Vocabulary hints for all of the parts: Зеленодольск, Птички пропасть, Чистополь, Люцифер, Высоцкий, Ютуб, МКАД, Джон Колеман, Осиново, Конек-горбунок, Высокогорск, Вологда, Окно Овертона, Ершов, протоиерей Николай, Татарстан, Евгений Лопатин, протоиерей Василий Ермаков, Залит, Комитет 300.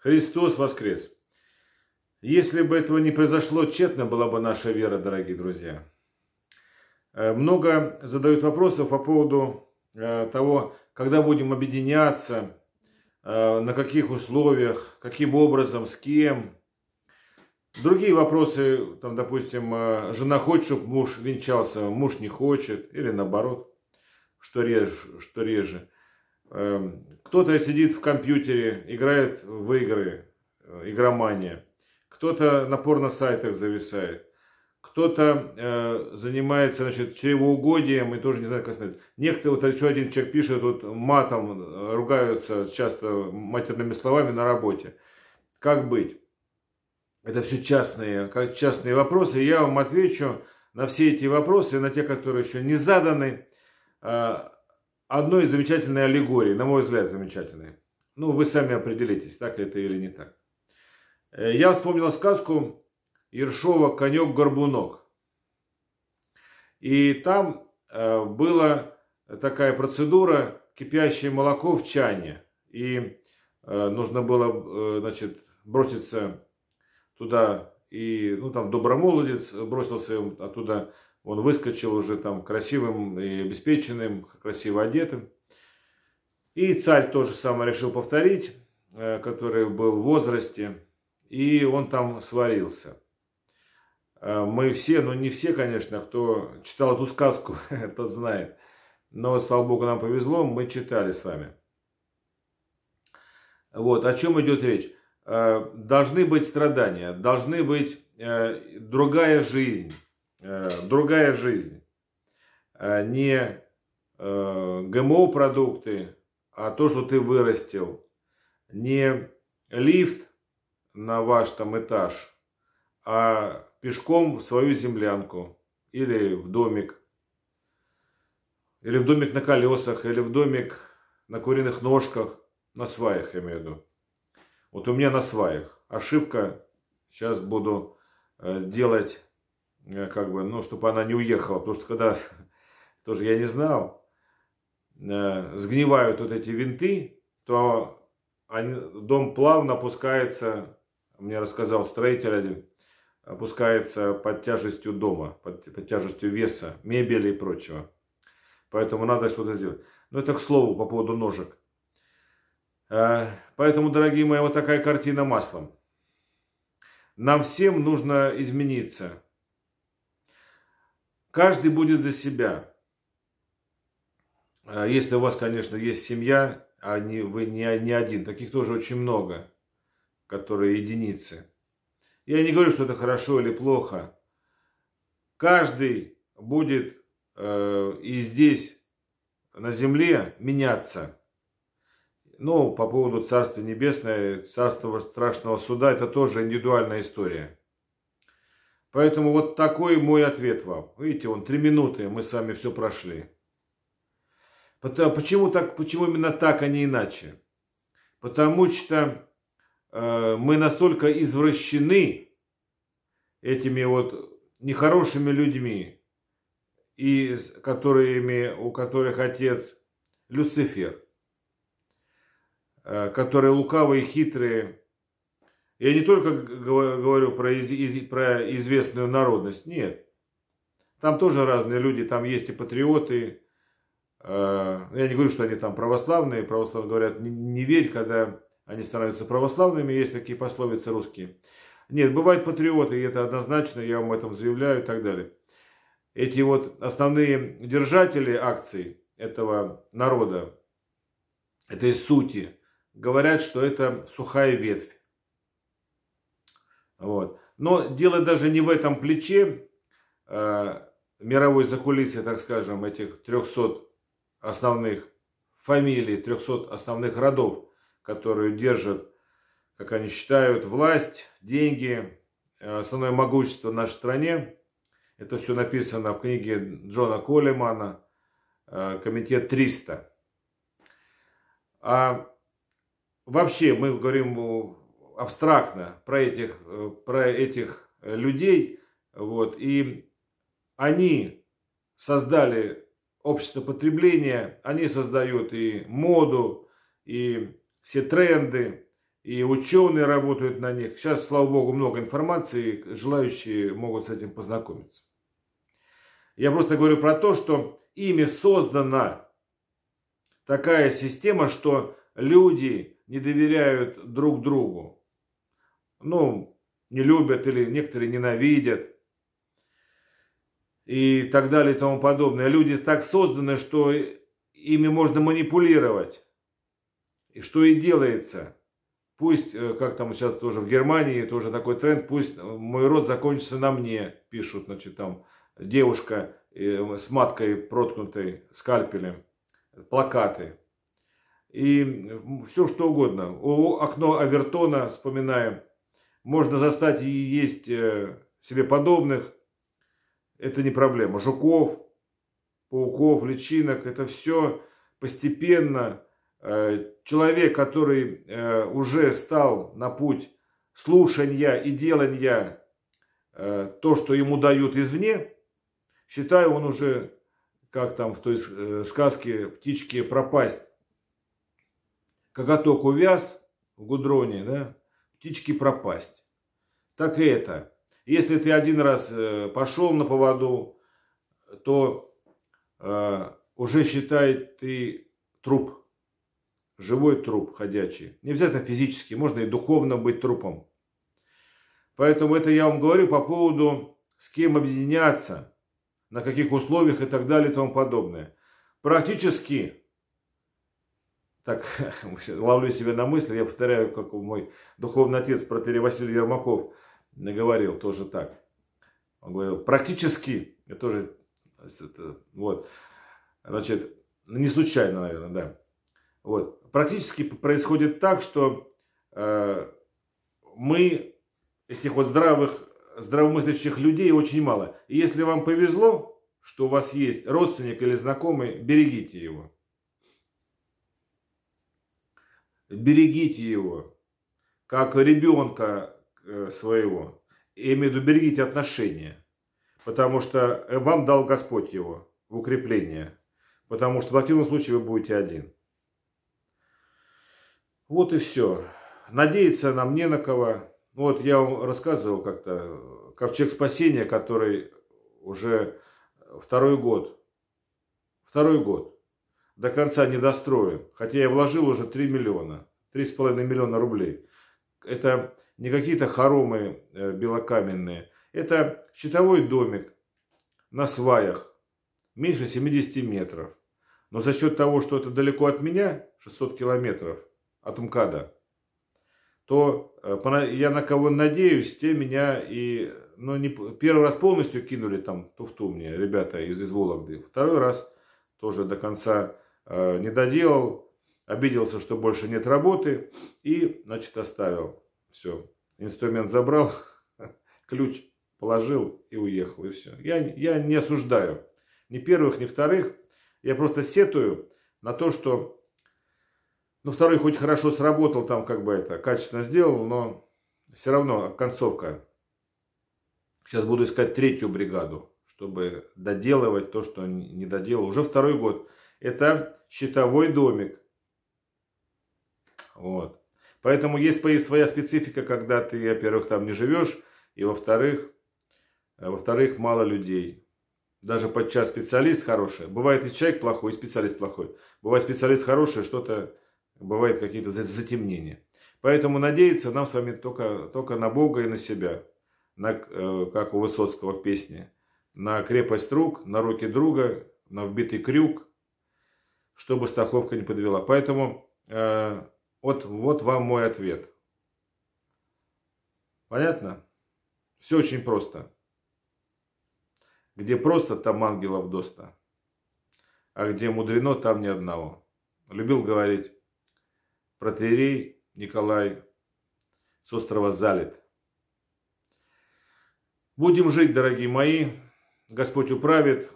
Христос воскрес! Если бы этого не произошло, тщетна была бы наша вера, дорогие друзья. Много задают вопросов по поводу того, когда будем объединяться, на каких условиях, каким образом, с кем. Другие вопросы, там, допустим, жена хочет, чтобы муж венчался, муж не хочет, или наоборот, что реже. Кто-то сидит в компьютере, играет в игры, игромания. Кто-то на порно-сайтах зависает. Кто-то занимается, значит, чревоугодием и тоже не знает, как сказать. Некоторые, вот еще один человек пишет, вот матом ругаются часто матерными словами на работе. Как быть? Это все частные вопросы. Я вам отвечу на все эти вопросы, на те, которые еще не заданы, одной из замечательной аллегории, на мой взгляд, замечательной. Ну, вы сами определитесь, так это или не так. Я вспомнил сказку Ершова «Конек-горбунок». И там была такая процедура: кипящее молоко в чане. И нужно было, значит, броситься туда, и, ну, там добромолодец бросился оттуда, он выскочил уже там красивым и обеспеченным, красиво одетым. И царь тоже самое решил повторить, который был в возрасте. И он там сварился. Мы все, ну не все, конечно, кто читал эту сказку, тот знает. Но, слава богу, нам повезло, мы читали с вами. Вот, о чем идет речь. Должны быть страдания, должны быть другая жизнь. Другая жизнь. Не ГМО-продукты, а то, что ты вырастил. Не лифт на ваш там этаж, а пешком в свою землянку, или в домик, на колесах, или в домик на куриных ножках, на сваях, я имею в виду. Вот у меня на сваях ошибка, сейчас буду делать, как бы, ну, чтобы она не уехала, потому что когда, тоже я не знал, сгнивают вот эти винты, то дом плавно опускается, мне рассказал строитель один, опускается под тяжестью дома, под тяжестью веса, мебели и прочего. Поэтому надо что-то сделать. Но это к слову по поводу ножек. Поэтому, дорогие мои, вот такая картина маслом. Нам всем нужно измениться. Каждый будет за себя. Если у вас, конечно, есть семья, а вы не один. Таких тоже очень много, которые единицы. Я не говорю, что это хорошо или плохо. Каждый будет и здесь, на земле, меняться. Ну, по поводу Царства Небесного, Царства Страшного Суда, это тоже индивидуальная история. Поэтому вот такой мой ответ вам. Видите, он 3 минуты, мы с вами все прошли. Почему именно так, а не иначе? Потому что мы настолько извращены этими вот нехорошими людьми, и у которых отец Люцифер, которые лукавые, хитрые. Я не только говорю про известную народность, нет. Там тоже разные люди, там есть и патриоты. Я не говорю, что они там православные. Православные говорят: не верь, когда они становятся православными. Есть такие пословицы русские. Нет, бывают патриоты, и это однозначно, я вам этом заявляю, и так далее. Эти вот основные держатели акций этого народа, этой сути, говорят, что это сухая ветвь. Вот. Но дело даже не в этом плече мировой закулисья, так скажем, этих 300 основных фамилий, 300 основных родов, которые держат, как они считают, власть, деньги, основное могущество в нашей стране. Это все написано в книге Джона Колемана «Комитет 300». А вообще мы говорим абстрактно про этих людей, вот, и они создали общество потребления, они создают и моду, и все тренды, и ученые работают на них. Сейчас, слава богу, много информации, желающие могут с этим познакомиться. Я просто говорю про то, что ими создана такая система, что люди не доверяют друг другу. Ну, не любят или некоторые ненавидят и так далее и тому подобное. Люди так созданы, что ими можно манипулировать. И что и делается. Пусть, как там сейчас тоже в Германии, тоже такой тренд, пусть мой род закончится на мне, пишут, значит, там девушка с маткой проткнутой скальпелем, плакаты. И все что угодно. Окно Овертона, вспоминаем, можно застать и есть себе подобных. Это не проблема. Жуков, пауков, личинок, это все постепенно. Человек, который уже стал на путь слушания и делания то, что ему дают извне, считаю, он уже, как там в той сказке «Птички пропасть». Коготок увяз в гудроне, да? Птички пропасть. Так и это. Если ты один раз пошел на поводу, то уже считай ты труп. Живой труп, ходячий. Не обязательно физически, можно и духовно быть трупом. Поэтому это я вам говорю по поводу, с кем объединяться, на каких условиях и так далее и тому подобное. Практически, так, ловлю себя на мысли, я повторяю, как мой духовный отец, протоиерей Василий Ермаков, говорил тоже так. Он говорил, практически, я тоже, вот, значит, не случайно, наверное, да. Вот. Практически происходит так, что мы, этих вот здравомыслящих людей, очень мало. И если вам повезло, что у вас есть родственник или знакомый, берегите его. Берегите его, как ребенка своего. Я имею в виду, берегите отношения. Потому что вам дал Господь его в укрепление. Потому что в противном случае вы будете один. Вот и все. Надеяться нам не на кого. Вот я вам рассказывал как-то ковчег спасения, который уже второй год до конца не достроен. Хотя я вложил уже 3 миллиона, 3,5 миллиона рублей. Это не какие-то хоромы белокаменные. Это щитовой домик на сваях, меньше 70 метров. Но за счет того, что это далеко от меня, 600 километров, от МКАДа, то я на кого надеюсь, те меня и... Ну, не, первый раз полностью кинули там туфту мне ребята из Вологды. Второй раз тоже до конца не доделал. Обиделся, что больше нет работы. И, значит, оставил. Все. Инструмент забрал, ключ положил и уехал. И все. Я не осуждаю ни первых, ни вторых. Я просто сетую на то, что... Ну, второй хоть хорошо сработал, там как бы это, качественно сделал, но все равно концовка. Сейчас буду искать третью бригаду, чтобы доделывать то, что не доделал. Уже второй год. Это щитовой домик. Вот. Поэтому есть своя специфика, когда ты, во-первых, там не живешь, и во-вторых, мало людей. Даже подчас специалист хороший. Бывает и человек плохой, и специалист плохой. Бывает специалист хороший, что-то... Бывают какие-то затемнения. Поэтому надеяться нам с вами только на Бога и на себя. Как у Высоцкого в песне. На крепость рук, на руки друга, на вбитый крюк. Чтобы страховка не подвела. Поэтому вот вам мой ответ. Понятно? Все очень просто. Где просто, там ангелов доста. А где мудрено, там ни одного. Любил говорить протоиерей Николай с острова Залит. Будем жить, дорогие мои. Господь управит.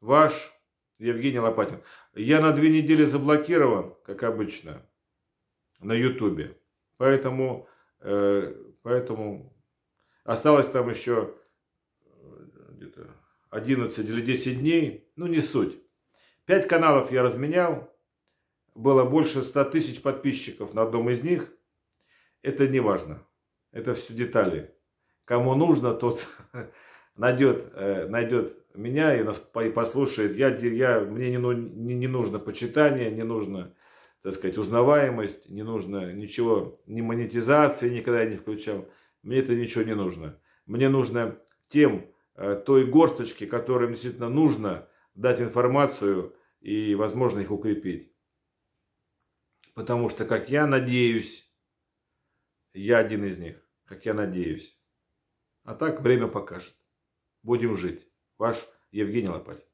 Ваш Евгений Лопатин. Я на 2 недели заблокирован, как обычно, на Ютубе. Поэтому осталось там еще где-то 11 или 10 дней. Ну, не суть. 5 каналов я разменял. Было больше 100 тысяч подписчиков на одном из них. Это не важно. Это все детали. Кому нужно, тот найдет меня и послушает. Мне не нужно почитание, не нужно, так сказать, узнаваемость, не нужно ничего, ни монетизации никогда я не включал. Мне это ничего не нужно. Мне нужно той горсточке, которым действительно нужно дать информацию и, возможно, их укрепить. Потому что, как я надеюсь, я один из них, как я надеюсь. А так время покажет. Будем жить. Ваш Евгений Лопатин.